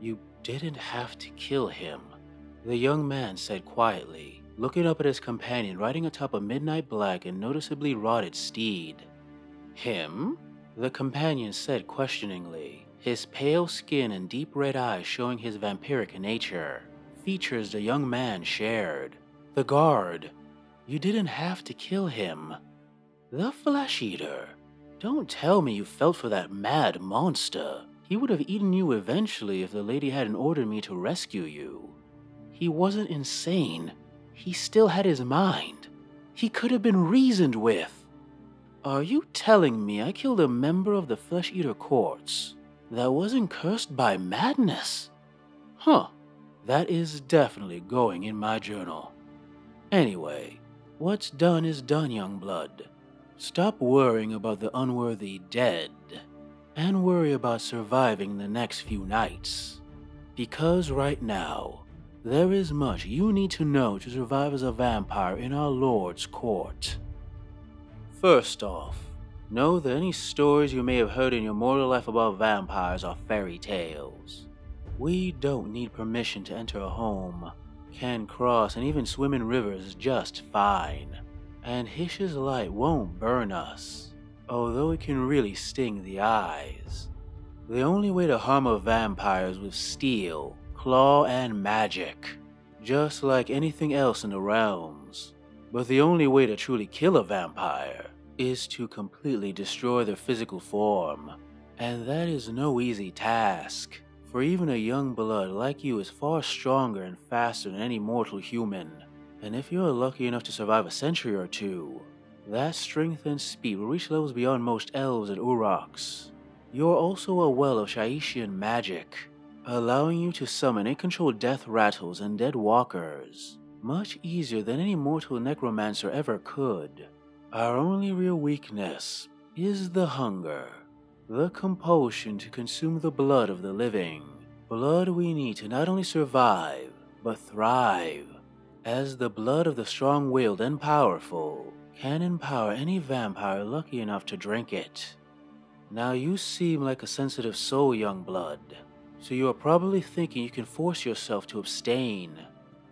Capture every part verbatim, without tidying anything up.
You didn't have to kill him, the young man said quietly, looking up at his companion riding atop a midnight black and noticeably rotted steed. Him? The companion said questioningly, his pale skin and deep red eyes showing his vampiric nature, features the young man shared. The guard. You didn't have to kill him. The Flesh Eater. Don't tell me you felt for that mad monster. He would have eaten you eventually if the lady hadn't ordered me to rescue you. He wasn't insane. He still had his mind. He could have been reasoned with. Are you telling me I killed a member of the Flesh Eater Courts that wasn't cursed by madness? Huh. That is definitely going in my journal. Anyway, what's done is done, young blood. Stop worrying about the unworthy dead. And worry about surviving the next few nights. Because right now, there is much you need to know to survive as a vampire in our Lord's court. First off, know that any stories you may have heard in your mortal life about vampires are fairy tales. We don't need permission to enter a home, can cross and even swim in rivers just fine. And Hish's light won't burn us. Although it can really sting the eyes. The only way to harm a vampire is with steel, claw, and magic, just like anything else in the realms. But the only way to truly kill a vampire is to completely destroy their physical form. And that is no easy task, for even a young blood like you is far stronger and faster than any mortal human. And if you're lucky enough to survive a century or two, that strength and speed will reach levels beyond most elves and urochs. You're also a well of Shaishian magic, allowing you to summon and control death rattles and dead walkers, much easier than any mortal necromancer ever could. Our only real weakness is the hunger, the compulsion to consume the blood of the living, blood we need to not only survive, but thrive, as the blood of the strong-willed and powerful can empower any vampire lucky enough to drink it. Now you seem like a sensitive soul, young blood, so you are probably thinking you can force yourself to abstain.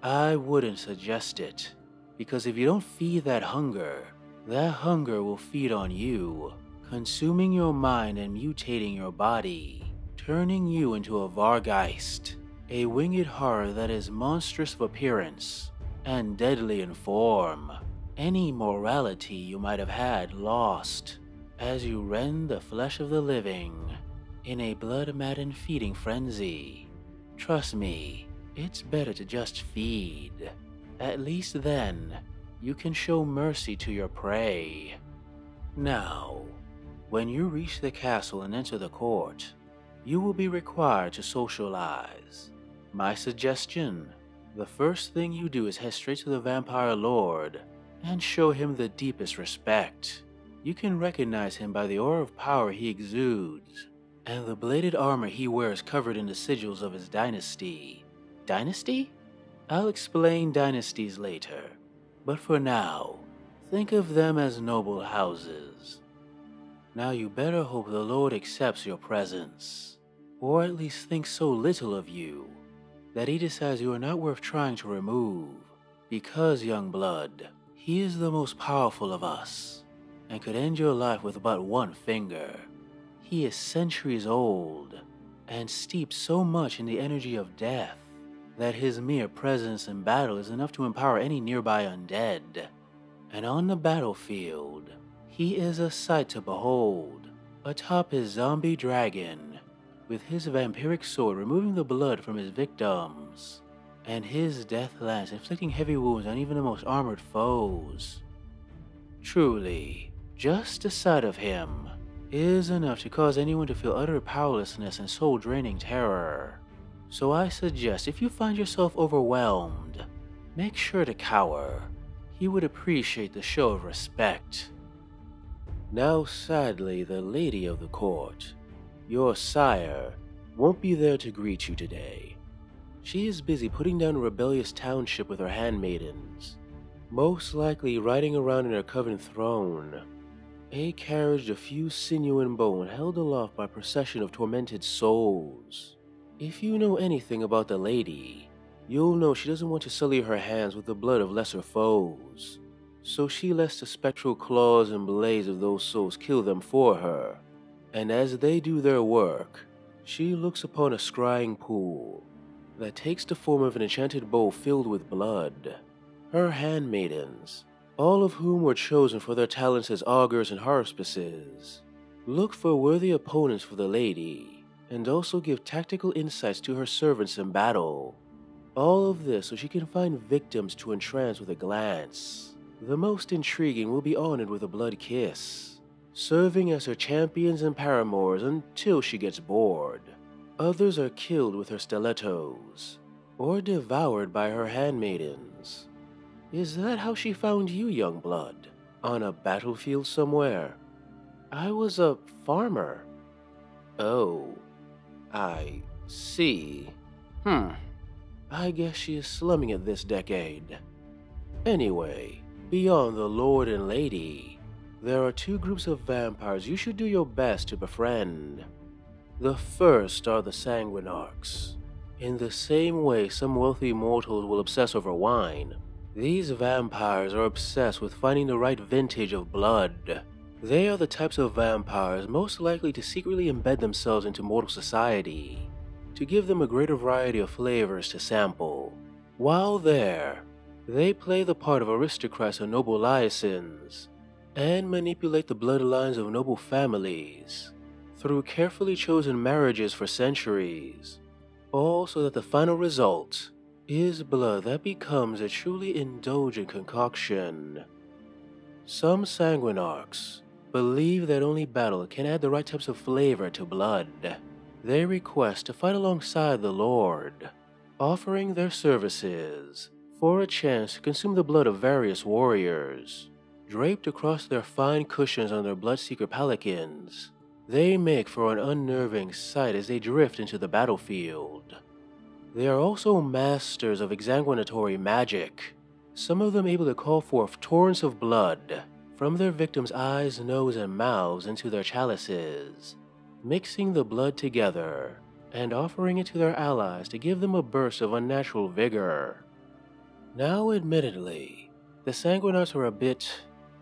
I wouldn't suggest it, because if you don't feed that hunger, that hunger will feed on you, consuming your mind and mutating your body, turning you into a vargheist, a winged horror that is monstrous of appearance and deadly in form. Any morality you might have had lost, as you rend the flesh of the living in a blood-maddened feeding frenzy. Trust me, it's better to just feed. At least then, you can show mercy to your prey. Now, when you reach the castle and enter the court, you will be required to socialize. My suggestion, the first thing you do is head straight to the vampire lord and show him the deepest respect. You can recognize him by the aura of power he exudes, and the bladed armor he wears covered in the sigils of his dynasty. Dynasty? I'll explain dynasties later, but for now, think of them as noble houses. Now you better hope the Lord accepts your presence, or at least thinks so little of you, that he decides you are not worth trying to remove, because, young blood, he is the most powerful of us, and could end your life with but one finger. He is centuries old, and steeped so much in the energy of death, that his mere presence in battle is enough to empower any nearby undead. And on the battlefield, he is a sight to behold, atop his zombie dragon, with his vampiric sword removing the blood from his victims, and his death lance inflicting heavy wounds on even the most armored foes. Truly, just the sight of him is enough to cause anyone to feel utter powerlessness and soul-draining terror. So I suggest if you find yourself overwhelmed, make sure to cower. He would appreciate the show of respect. Now sadly, the lady of the court, your sire, won't be there to greet you today. She is busy putting down a rebellious township with her handmaidens, most likely riding around in her Coven Throne, a carriage of few sinew and bone held aloft by a procession of tormented souls. If you know anything about the lady, you'll know she doesn't want to sully her hands with the blood of lesser foes. So she lets the spectral claws and blades of those souls kill them for her. And as they do their work, she looks upon a scrying pool that takes the form of an enchanted bowl filled with blood. Her handmaidens, all of whom were chosen for their talents as augurs and harspices, look for worthy opponents for the lady, and also give tactical insights to her servants in battle. All of this so she can find victims to entrance with a glance. The most intriguing will be honored with a blood kiss, serving as her champions and paramours until she gets bored. Others are killed with her stilettos, or devoured by her handmaidens. Is that how she found you, young blood? On a battlefield somewhere? I was a farmer. Oh, I see. Hmm. I guess she is slumming it this decade. Anyway, beyond the Lord and Lady, there are two groups of vampires you should do your best to befriend. The first are the sanguinarchs. In the same way some wealthy mortals will obsess over wine, these vampires are obsessed with finding the right vintage of blood. They are the types of vampires most likely to secretly embed themselves into mortal society, to give them a greater variety of flavors to sample. While there, they play the part of aristocrats and noble liaisons, and manipulate the bloodlines of noble families through carefully chosen marriages for centuries, all so that the final result is blood that becomes a truly indulgent concoction. Some sanguinarchs believe that only battle can add the right types of flavor to blood. They request to fight alongside the Lord, offering their services for a chance to consume the blood of various warriors. Draped across their fine cushions on their Bloodseeker palanquins, they make for an unnerving sight as they drift into the battlefield. They are also masters of exsanguinatory magic, some of them able to call forth torrents of blood from their victims' eyes, nose, and mouths into their chalices, mixing the blood together and offering it to their allies to give them a burst of unnatural vigor. Now admittedly, the sanguinarchs are a bit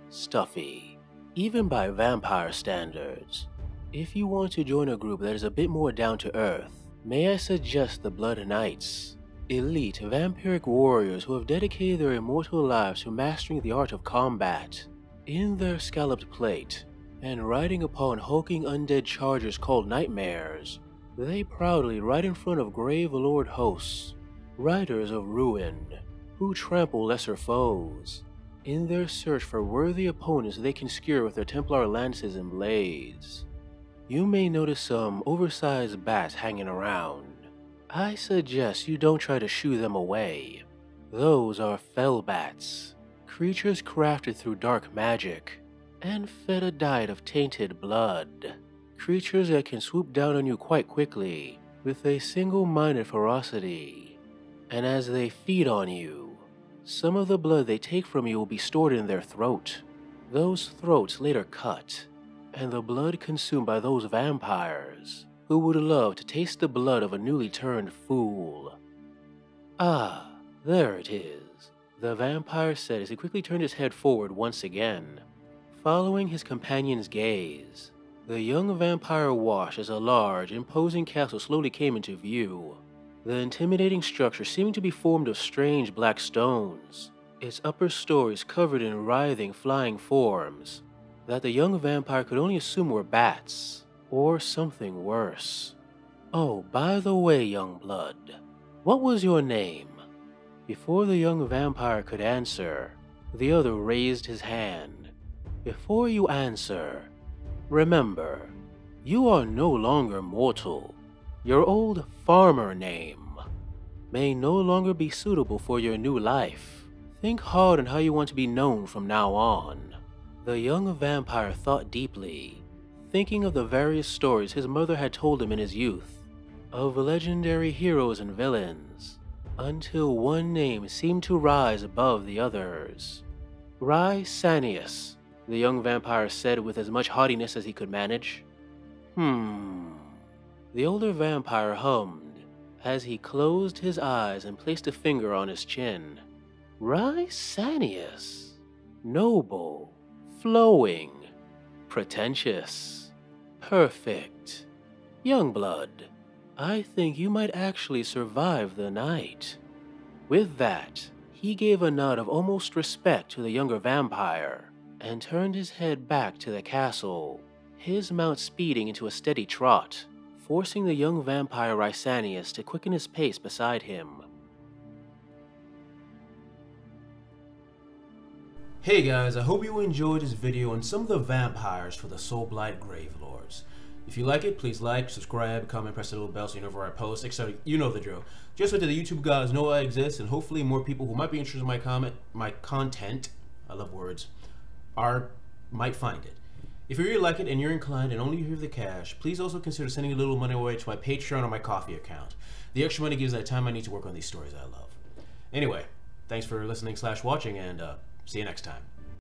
stuffy, even by vampire standards. If you want to join a group that is a bit more down to earth, may I suggest the Blood Knights, elite vampiric warriors who have dedicated their immortal lives to mastering the art of combat. In their scalloped plate, and riding upon hulking undead chargers called nightmares, they proudly ride in front of grave lord hosts, riders of ruin, who trample lesser foes. In their search for worthy opponents they can skewer with their Templar lances and blades. You may notice some oversized bats hanging around. I suggest you don't try to shoo them away. Those are fell bats, creatures crafted through dark magic, and fed a diet of tainted blood. Creatures that can swoop down on you quite quickly with a single-minded ferocity. And as they feed on you, some of the blood they take from you will be stored in their throat. Those throats later cut, and the blood consumed by those vampires who would love to taste the blood of a newly turned fool. Ah, there it is. The vampire said as he quickly turned his head forward once again. Following his companion's gaze, the young vampire watched as a large, imposing castle slowly came into view. The intimidating structure seemed to be formed of strange black stones, its upper stories covered in writhing, flying forms that the young vampire could only assume were bats, or something worse. Oh, by the way, young blood, what was your name? Before the young vampire could answer, the other raised his hand. Before you answer, remember, you are no longer mortal. Your old farmer name may no longer be suitable for your new life. Think hard on how you want to be known from now on. The young vampire thought deeply, thinking of the various stories his mother had told him in his youth, of legendary heroes and villains, until one name seemed to rise above the others. Rysanius, the young vampire said with as much haughtiness as he could manage. Hmm. The older vampire hummed as he closed his eyes and placed a finger on his chin. Rysanius, noble, flowing, pretentious, perfect. Youngblood, I think you might actually survive the night. With that, he gave a nod of almost respect to the younger vampire and turned his head back to the castle, his mount speeding into a steady trot, forcing the young vampire Rysanius to quicken his pace beside him. Hey guys, I hope you enjoyed this video on some of the vampires for the Soulblight Gravelords. If you like it, please like, subscribe, comment, press the little bell so you know where I post, et cetera. You know the drill. Just so that the YouTube guys know I exist, and hopefully more people who might be interested in my comment, my content, I love words, are might find it. If you really like it and you're inclined and only have the cash, please also consider sending a little money away to my Patreon or my Ko-fi account. The extra money gives that time I need to work on these stories I love. Anyway, thanks for listening slash watching, and uh, see you next time.